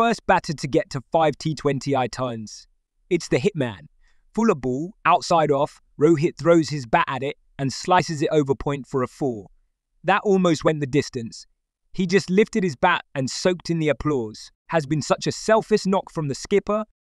first batter to get to 5 T20I turns. It's the hitman. Fuller ball, outside off, Rohit throws his bat at it and slices it over point for a 4. That almost went the distance. He just lifted his bat and soaked in the applause. Has been such a selfless knock from the skipper,